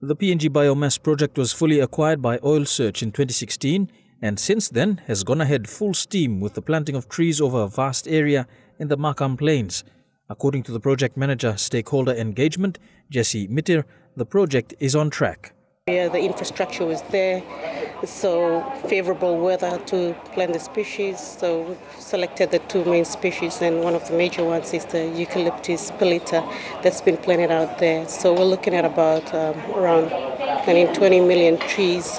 The PNG Biomass project was fully acquired by Oil Search in 2016 and since then has gone ahead full steam with the planting of trees over a vast area in the Makam plains. According to the project manager stakeholder engagement, Jesse Mitter, the project is on track. Yeah, the infrastructure was there, so favourable weather to plant the species. So we've selected the two main species, and one of the major ones is the eucalyptus pellita that's been planted out there. So we're looking at about around 20 million trees,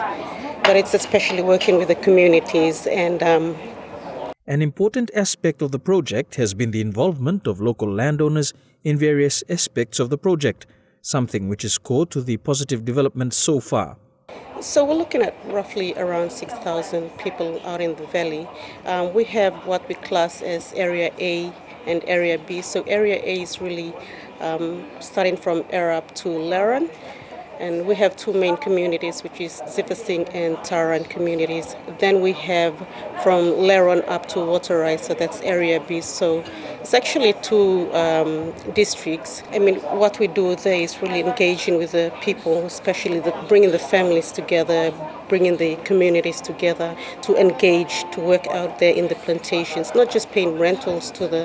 but it's especially working with the communities. And an important aspect of the project has been the involvement of local landowners in various aspects of the project, something which is core to the positive development so far. So we're looking at roughly around 6,000 people out in the valley. We have what we class as Area A and Area B. So Area A is really starting from Arab to Leran. And we have two main communities, which is Zipissing and Taran communities. Then we have from Leran up to Waterai, so that's Area B. So it's actually two districts. I mean, what we do there is really engaging with the people, especially bringing the families together, bringing the communities together to engage, to work out there in the plantations, not just paying rentals to the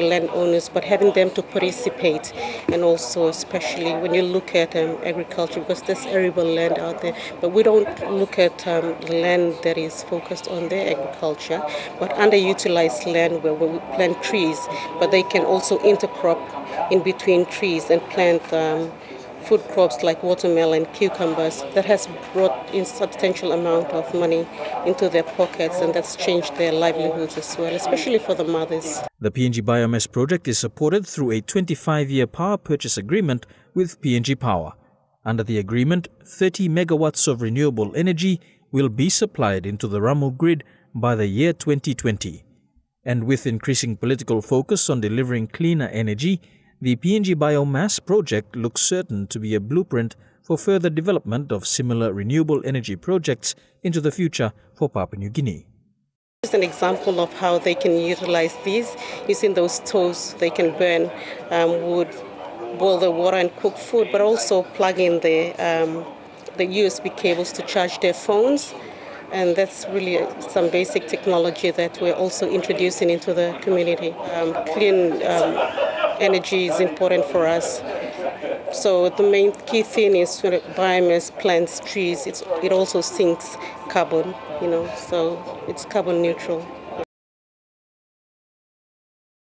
landowners, but having them to participate. And also, especially when you look at agriculture, because there's arable land out there, but we don't look at land that is focused on their agriculture, but underutilized land where we plant trees, but they can also intercrop in between trees and plant food crops like watermelon, cucumbers. That has brought in substantial amount of money into their pockets, and that's changed their livelihoods as well, especially for the mothers. The PNG Biomass project is supported through a 25-year power purchase agreement with PNG Power. Under the agreement, 30 megawatts of renewable energy will be supplied into the Ramu grid by the year 2020. And with increasing political focus on delivering cleaner energy, the PNG Biomass project looks certain to be a blueprint for further development of similar renewable energy projects into the future for Papua New Guinea. Just an example of how they can utilize these. Using those stoves, they can burn wood, boil the water and cook food, but also plug in the USB cables to charge their phones. And that's really some basic technology that we're also introducing into the community. Clean energy is important for us. So the main key thing is when biomass plants trees, it also sinks carbon, so it's carbon neutral.